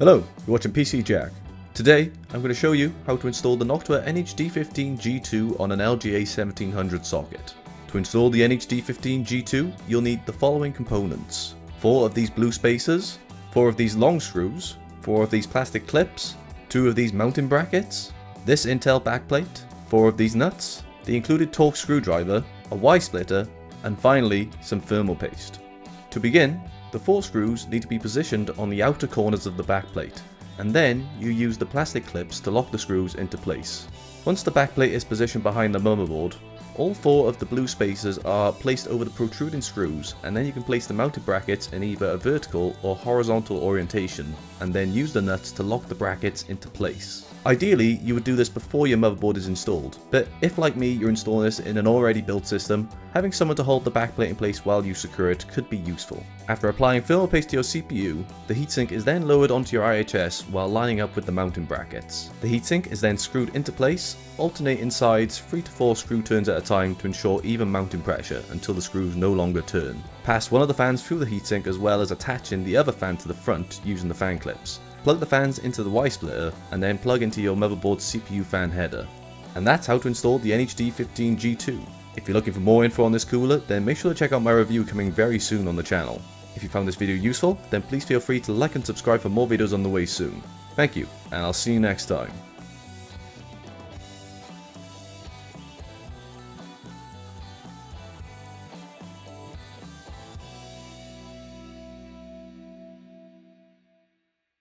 Hello, you're watching PC Jack. Today, I'm going to show you how to install the Noctua NH-D15 G2 on an LGA 1700 socket. To install the NH-D15 G2, you'll need the following components: 4 of these blue spacers, 4 of these long screws, 4 of these plastic clips, 2 of these mounting brackets, this Intel backplate, 4 of these nuts, the included Torx screwdriver, a Y-splitter, and finally, some thermal paste. To begin, the 4 screws need to be positioned on the outer corners of the backplate, and then you use the plastic clips to lock the screws into place. Once the backplate is positioned behind the motherboard, all 4 of the blue spacers are placed over the protruding screws, and then you can place the mounted brackets in either a vertical or horizontal orientation, and then use the nuts to lock the brackets into place. Ideally, you would do this before your motherboard is installed, but if like me you're installing this in an already built system, having someone to hold the backplate in place while you secure it could be useful. After applying thermal paste to your CPU, the heatsink is then lowered onto your IHS while lining up with the mounting brackets. The heatsink is then screwed into place, alternating sides 3 to 4 screw turns at a time to ensure even mounting pressure until the screws no longer turn. Pass one of the fans through the heatsink as well as attaching the other fan to the front using the fan clips. Plug the fans into the Y-splitter and then plug into your motherboard's CPU fan header. And that's how to install the NH-D15 G2. If you're looking for more info on this cooler, then make sure to check out my review coming very soon on the channel. If you found this video useful, then please feel free to like and subscribe for more videos on the way soon. Thank you, and I'll see you next time.